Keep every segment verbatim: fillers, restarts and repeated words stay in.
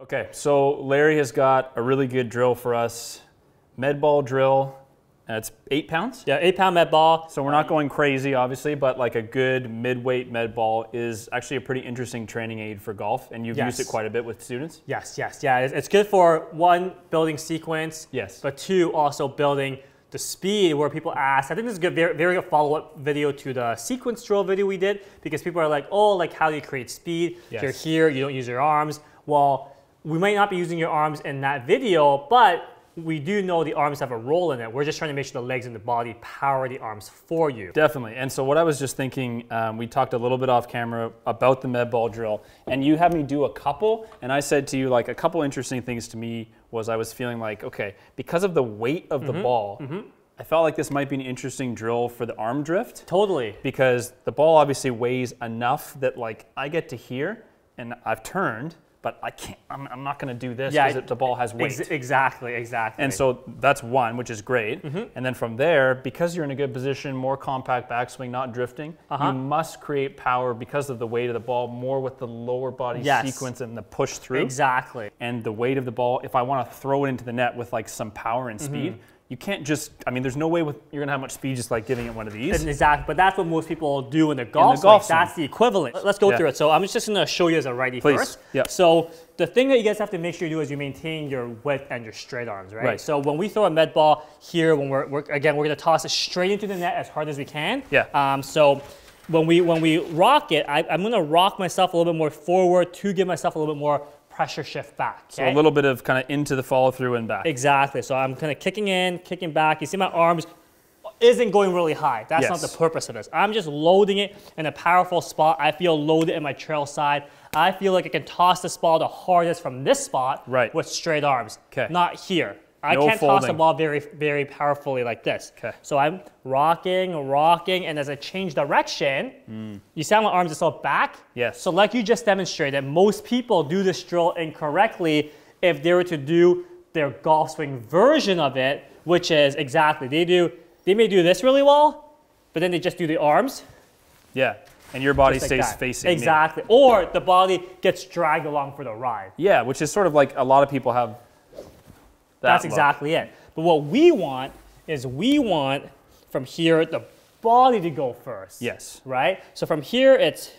Okay, so Larry has got a really good drill for us. Med ball drill, that's eight pounds? Yeah, eight pound med ball. So we're not going crazy, obviously, but like a good mid-weight med ball is actually a pretty interesting training aid for golf, and you've yes. used it quite a bit with students? Yes, yes, yeah. It's good for, one, building sequence, yes. but two, also building the speed where people ask. I think this is good, very, very good follow-up video to the sequence drill video we did, because people are like, oh, like how do you create speed? Yes. You're here, you don't use your arms. Well, we might not be using your arms in that video, but we do know the arms have a role in it. We're just trying to make sure the legs and the body power the arms for you. Definitely. And so what I was just thinking, um, we talked a little bit off camera about the med ball drill, and you had me do a couple, and I said to you, like, a couple interesting things to me was I was feeling like, okay, because of the weight of the mm-hmm. ball, mm-hmm. I felt like this might be an interesting drill for the arm drift. Totally. Because the ball obviously weighs enough that, like, I get to here, and I've turned, but I can't, I'm, I'm not gonna do this because yeah, the ball has weight. Ex exactly, exactly. And so that's one, which is great. Mm-hmm. And then from there, because you're in a good position, more compact backswing, not drifting, uh-huh. you must create power because of the weight of the ball, more with the lower body yes. sequence and the push through. Exactly. And the weight of the ball, if I wanna throw it into the net with like some power and speed, mm-hmm. you can't just, I mean, there's no way with, you're gonna have much speed just like giving it one of these. Exactly, but that's what most people do in the golf. In the golf like, that's the equivalent. Let's go yeah. through it. So I'm just gonna show you as a righty Please. first. Yeah. So the thing that you guys have to make sure you do is you maintain your width and your straight arms, right? right. So when we throw a med ball here, when we're, we're again, we're gonna toss it straight into the net as hard as we can. Yeah. Um, so when we when we rock it, I, I'm gonna rock myself a little bit more forward to give myself a little bit more pressure shift back. Okay? So a little bit of kind of into the follow through and back. Exactly. So I'm kind of kicking in, kicking back. You see my arms isn't going really high. That's yes. not the purpose of this. I'm just loading it in a powerful spot. I feel loaded in my trail side. I feel like I can toss this ball the hardest from this spot right. with straight arms. Okay. Not here. I no can't folding. toss the ball very, very powerfully like this. Okay. So I'm rocking, rocking, and as I change direction, mm. you see how my arms are so back? Yes. So like you just demonstrated, most people do this drill incorrectly if they were to do their golf swing version of it, which is exactly, they do, they may do this really well, but then they just do the arms. Yeah. And your body like stays that. facing Exactly. Me. Or the body gets dragged along for the ride. Yeah, which is sort of like a lot of people have. That That's look. exactly it. But what we want is we want from here the body to go first. Yes. Right? So from here it's,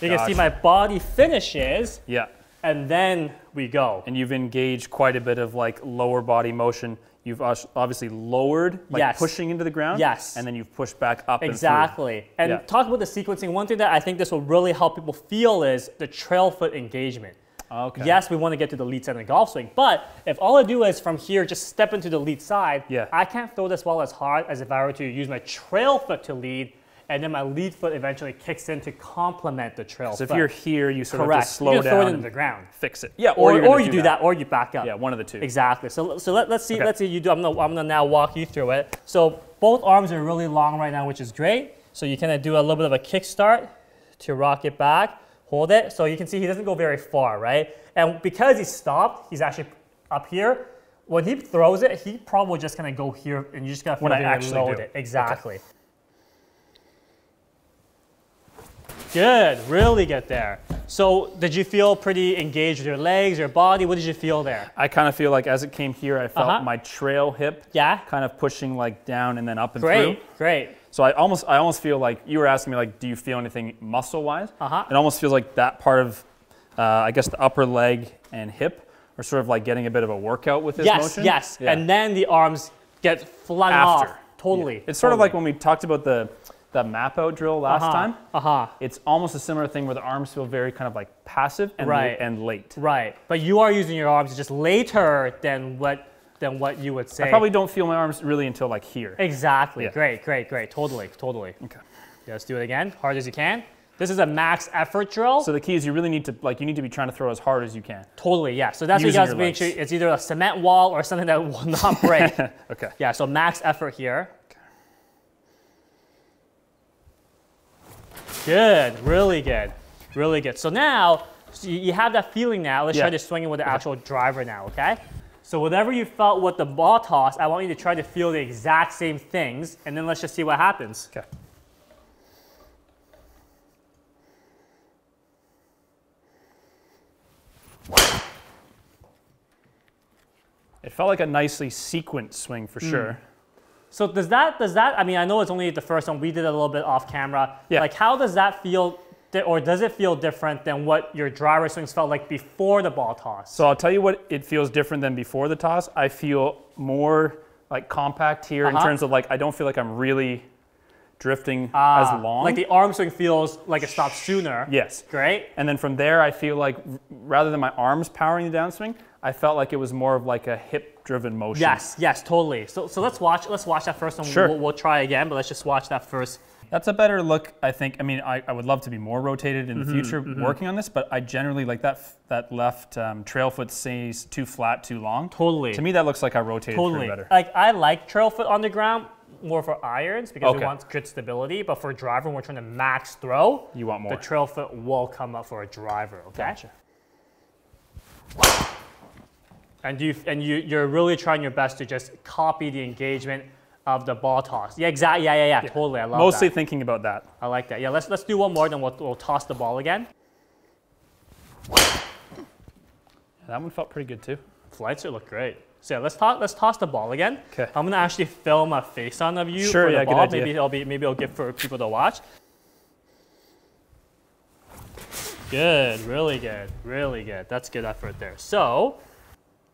you Gosh. can see my body finishes. Yeah. And then we go. And you've engaged quite a bit of like lower body motion. You've obviously lowered, like yes. pushing into the ground. Yes. And then you've pushed back up. Exactly. And, and yeah. talk about the sequencing. One thing that I think this will really help people feel is the trail foot engagement. Okay. Yes, we want to get to the lead side of the golf swing, but if all I do is from here just step into the lead side, yeah. I can't throw this ball as hard as if I were to use my trail foot to lead, and then my lead foot eventually kicks in to complement the trail so foot. So if you're here, you sort Correct. of just slow you down, throw it into the ground, fix it. Yeah, or, or, or you do, do that. that, or you back up. Yeah, one of the two. Exactly. So so let, let's see. Okay. Let's see you do. I'm gonna I'm gonna now walk you through it. So both arms are really long right now, which is great. So you kind of do a little bit of a kick start to rock it back. Hold it, so you can see he doesn't go very far, right? And because he stopped, he's actually up here. When he throws it, he probably just gonna go here, and you just gotta when I actually load it. Exactly. Okay. Good, really good there. So did you feel pretty engaged with your legs, your body? What did you feel there? I kind of feel like as it came here, I felt uh-huh. my trail hip yeah. kind of pushing like down and then up and great, through. Great, great. So I almost, I almost feel like, you were asking me like, do you feel anything muscle-wise? Uh-huh. It almost feels like that part of, uh, I guess the upper leg and hip are sort of like getting a bit of a workout with this yes, motion. Yes, yes, yeah. and then the arms get flung After. off. Totally. Yeah. It's totally. sort of like when we talked about the, the map out drill last uh-huh. time. Uh-huh. It's almost a similar thing where the arms feel very kind of like passive and, right. and late. Right, but you are using your arms just later than what than what you would say. I probably don't feel my arms really until like here. Exactly, yeah. great, great, great, totally, totally. Okay. Yeah, let's do it again, hard as you can. This is a max effort drill. So the key is you really need to, like you need to be trying to throw as hard as you can. Totally, yeah. So that's Using what you guys make sure it's either a cement wall or something that will not break. Okay. Yeah, so max effort here. Good, really good, really good. So now, so you have that feeling now, let's yeah. try to swing it with the okay. actual driver now, okay? So whatever you felt with the ball toss, I want you to try to feel the exact same things, and then let's just see what happens. Okay. It felt like a nicely sequenced swing for sure. Mm. So does that, does that, I mean, I know it's only the first one, we did it a little bit off camera. Yeah. Like how does that feel, or does it feel different than what your driver swings felt like before the ball toss? So I'll tell you what it feels different than before the toss. I feel more like compact here uh-huh. in terms of like, I don't feel like I'm really drifting ah, as long. Like the arm swing feels like it stops sooner. Yes. Great. And then from there, I feel like rather than my arms powering the downswing, I felt like it was more of like a hip driven motion. Yes, yes, totally. So, so let's watch, let's watch that first and sure. we'll, we'll try again, but let's just watch that first. That's a better look, I think. I mean, I, I would love to be more rotated in mm-hmm, the future mm-hmm. working on this, but I generally like that that left um, trail foot stays too flat, too long. Totally. To me, that looks like I rotated totally. through better. Like I like trail foot on the ground more for irons because okay. we want good stability, but for driver, when we're trying to max throw, you want more. The trail foot will come up for a driver. Okay. Gotcha. And you and you you're really trying your best to just copy the engagement of the ball toss. Yeah, exactly. Yeah, yeah, yeah, yeah. Totally. I love Mostly that. Mostly thinking about that. I like that. Yeah, let's let's do one more, then we'll we'll toss the ball again. That one felt pretty good too. Flights look great. So yeah, let's toss let's toss the ball again. Okay. I'm gonna actually film a face on of you sure, for the yeah, ball. Good idea. Maybe I'll be maybe I'll give for people to watch. Good, really good, really good. That's good effort there. So,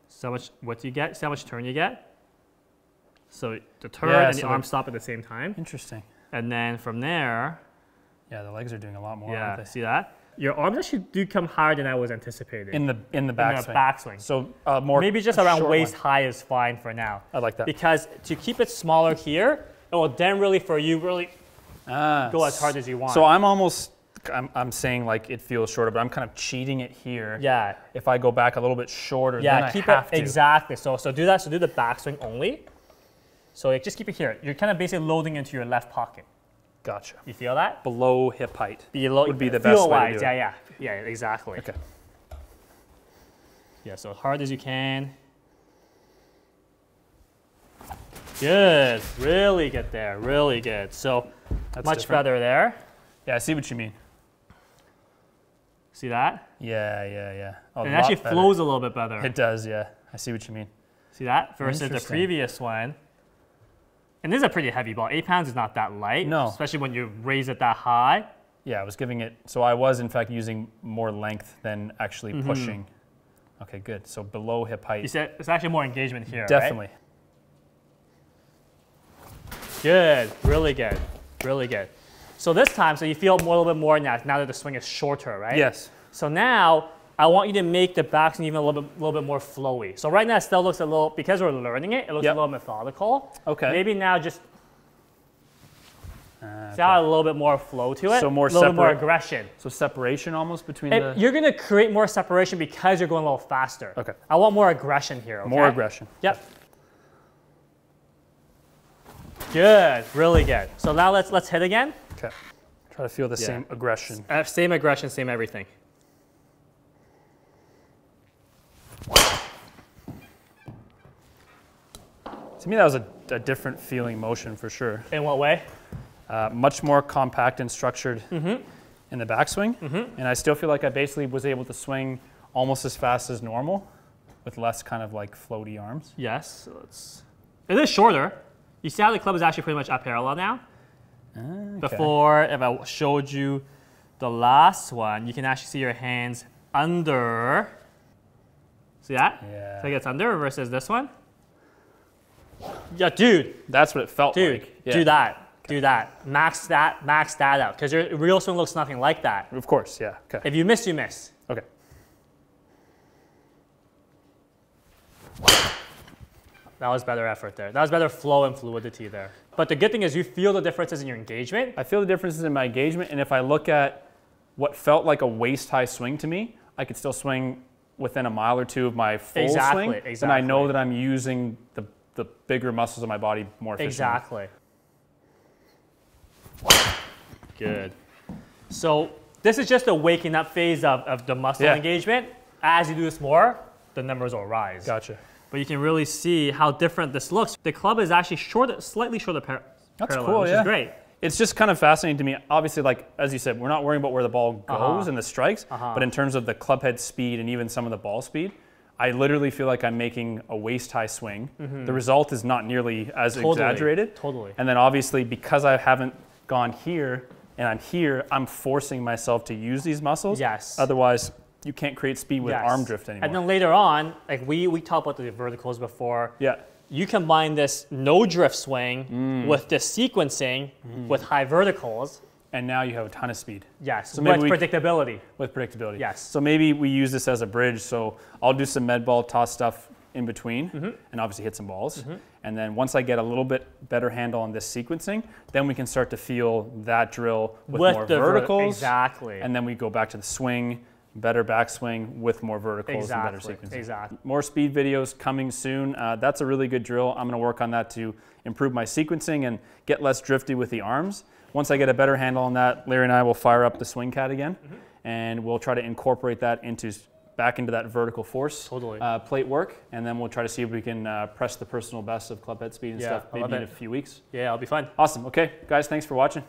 so much. What do you get? See how much turn you get? So the turn yeah, and so the arm stop at the same time. Interesting. And then from there. Yeah, the legs are doing a lot more. Yeah, see that? Your arms actually do come higher than I was anticipating. In the in the backswing. In the backswing. So uh, more. Maybe just around waist one. high is fine for now. I like that. Because to keep it smaller here, it will then really for you really ah, go as hard as you want. So I'm almost. I'm, I'm saying like it feels shorter, but I'm kind of cheating it here. Yeah. If I go back a little bit shorter, yeah, then keep I have it to. exactly. So so do that. So do the backswing only. So like, just keep it here. You're kind of basically loading into your left pocket. Gotcha. You feel that? Below hip height Below, would be the best way wise, to do yeah, it. Yeah, yeah, yeah, exactly. Okay. Yeah, so hard as you can. Good, really good there, really good. So That's much different. better there. Yeah, I see what you mean. See that? Yeah, yeah, yeah. Oh, it actually better. flows a little bit better. It does, yeah. I see what you mean. See that? Versus the previous one. And this is a pretty heavy ball. Eight pounds is not that light. No. Especially when you raise it that high. Yeah, I was giving it, so I was in fact using more length than actually mm-hmm. pushing. Okay, good. So below hip height. You said it's actually more engagement here, Definitely. Right? Good, really good, really good. So this time, so you feel more, a little bit more now, now that the swing is shorter, right? Yes. So now, I want you to make the backswing even a little bit, little bit more flowy. So right now it still looks a little, because we're learning it, it looks yep. a little methodical. Okay. Maybe now just uh, okay. see how a little bit more flow to it. So more, a little bit more aggression. So separation almost between and the... You're going to create more separation because you're going a little faster. Okay. I want more aggression here. Okay? More aggression. Yep. Good. Really good. So now let's, let's hit again. Okay. Try to feel the yeah. same aggression. Uh, same aggression, same everything. To me, that was a, a different feeling motion for sure. In what way? Uh, much more compact and structured mm-hmm. in the backswing. Mm-hmm. And I still feel like I basically was able to swing almost as fast as normal with less kind of like floaty arms. Yes. So it's, it is shorter. You see how the club is actually pretty much up parallel now? Okay. Before, if I showed you the last one, you can actually see your hands under. See that? Yeah. So it gets under versus this one. Yeah, dude. That's what it felt dude, like. Dude, yeah. do that. Okay. Do that. Max that. Max that out. Because your real swing looks nothing like that. Of course, yeah. Okay. If you miss, you miss. Okay. That was better effort there. That was better flow and fluidity there. But the good thing is you feel the differences in your engagement. I feel the differences in my engagement. And if I look at what felt like a waist-high swing to me, I could still swing within a mile or two of my full exactly, swing. Exactly. And I know that I'm using the the bigger muscles of my body more efficiently. Exactly. Good. So this is just a waking up phase of, of the muscle yeah. engagement. As you do this more, the numbers will rise. Gotcha. But you can really see how different this looks. The club is actually shorter, slightly shorter par That's parallel, cool, which yeah. is great. It's just kind of fascinating to me. Obviously, like as you said, we're not worrying about where the ball goes uh-huh. and the strikes, uh-huh. but in terms of the club head speed and even some of the ball speed, I literally feel like I'm making a waist-high swing. Mm-hmm. The result is not nearly as totally. exaggerated. Totally. And then obviously, because I haven't gone here and I'm here, I'm forcing myself to use these muscles. Yes. Otherwise, you can't create speed with yes. arm drift anymore. And then later on, like we, we talked about the verticals before. Yeah. You combine this no drift swing mm. with this sequencing mm. with high verticals. And now you have a ton of speed. Yes, so maybe with we, predictability. With predictability. Yes. So maybe we use this as a bridge. So I'll do some med ball toss stuff in between mm-hmm. and obviously hit some balls. Mm-hmm. And then once I get a little bit better handle on this sequencing, then we can start to feel that drill with, with more the verticals. Ver exactly. And then we go back to the swing, better backswing with more verticals exactly. and better sequencing. Exactly. More speed videos coming soon. Uh, that's a really good drill. I'm going to work on that to improve my sequencing and get less drifty with the arms. Once I get a better handle on that, Larry and I will fire up the swing cat again, mm-hmm. and we'll try to incorporate that into back into that vertical force totally. uh, plate work, and then we'll try to see if we can uh, press the personal best of club head speed and yeah, stuff maybe in a few weeks. Yeah, it'll be fun. Awesome. Okay, guys, thanks for watching.